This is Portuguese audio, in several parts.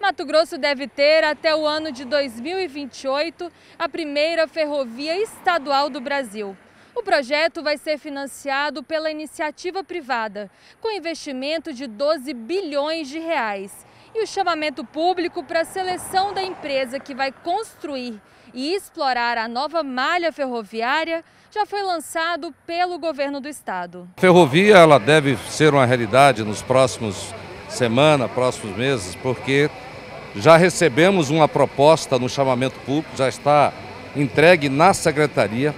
Mato Grosso deve ter, até o ano de 2028, a primeira ferrovia estadual do Brasil. O projeto vai ser financiado pela iniciativa privada, com investimento de 12 bilhões de reais. E o chamamento público para a seleção da empresa que vai construir e explorar a nova malha ferroviária já foi lançado pelo governo do estado. A ferrovia ela deve ser uma realidade nos próximos semanas, próximos meses, porque já recebemos uma proposta no chamamento público, já está entregue na secretaria.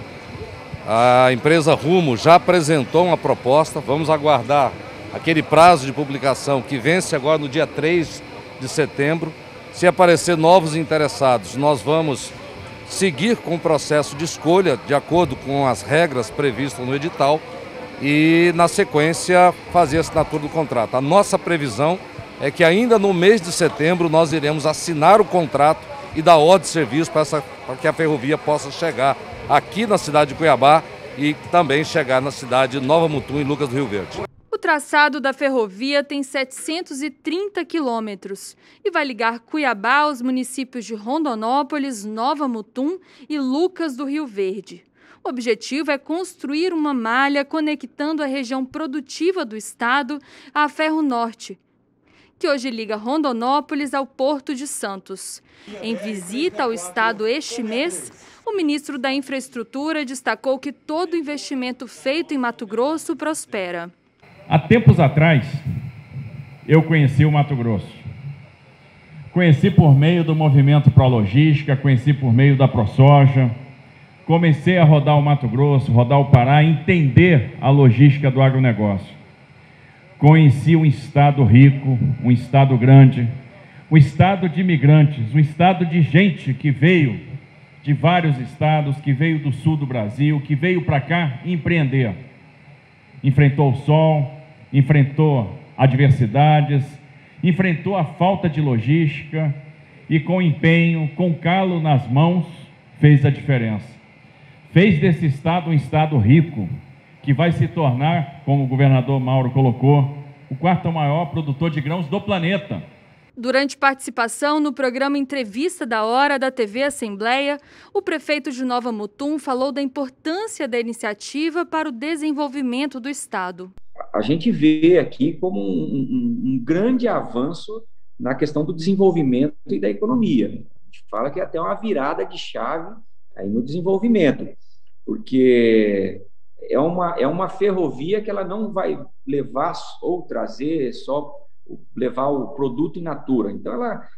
A empresa Rumo já apresentou uma proposta, vamos aguardar aquele prazo de publicação que vence agora no dia 3 de setembro. Se aparecer novos interessados, nós vamos seguir com o processo de escolha, de acordo com as regras previstas no edital, e na sequência fazer a assinatura do contrato. A nossa previsão é que ainda no mês de setembro nós iremos assinar o contrato e dar ordem de serviço para que a ferrovia possa chegar aqui na cidade de Cuiabá e também chegar na cidade de Nova Mutum, em Lucas do Rio Verde. O traçado da ferrovia tem 730 quilômetros e vai ligar Cuiabá aos municípios de Rondonópolis, Nova Mutum e Lucas do Rio Verde. O objetivo é construir uma malha conectando a região produtiva do estado à Ferro Norte, que hoje liga Rondonópolis ao Porto de Santos. Em visita ao estado este mês, o ministro da Infraestrutura destacou que todo investimento feito em Mato Grosso prospera. Há tempos atrás, eu conheci o Mato Grosso. Conheci por meio do movimento Pro Logística, conheci por meio da Pro Soja. Comecei a rodar o Mato Grosso, rodar o Pará, entender a logística do agronegócio. Conheci um estado rico, um estado grande, um estado de imigrantes, um estado de gente que veio de vários estados, que veio do sul do Brasil, que veio para cá empreender. Enfrentou o sol, enfrentou adversidades, enfrentou a falta de logística e com empenho, com calo nas mãos, fez a diferença. Fez desse estado um estado rico, que vai se tornar, como o governador Mauro colocou, o quarto maior produtor de grãos do planeta. Durante participação no programa Entrevista da Hora da TV Assembleia, o prefeito de Nova Mutum falou da importância da iniciativa para o desenvolvimento do estado. A gente vê aqui como um grande avanço na questão do desenvolvimento e da economia. A gente fala que é até uma virada de chave aí no desenvolvimento, porque é uma ferrovia que ela não vai levar ou trazer só levar o produto in natura. Então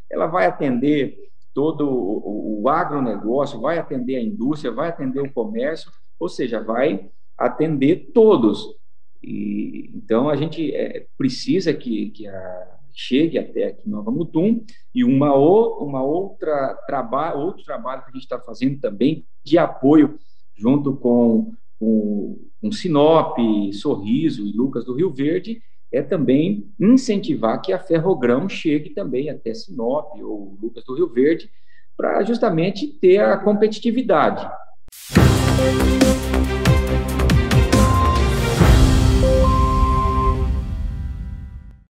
ela vai atender todo o agronegócio, vai atender a indústria, vai atender o comércio, ou seja, vai atender todos. E então a gente precisa que chegue até aqui Nova Mutum. E outro trabalho que a gente está fazendo também de apoio junto com Sinop, Sorriso e Lucas do Rio Verde é também incentivar que a Ferrogrão chegue também até Sinop ou Lucas do Rio Verde para justamente ter a competitividade.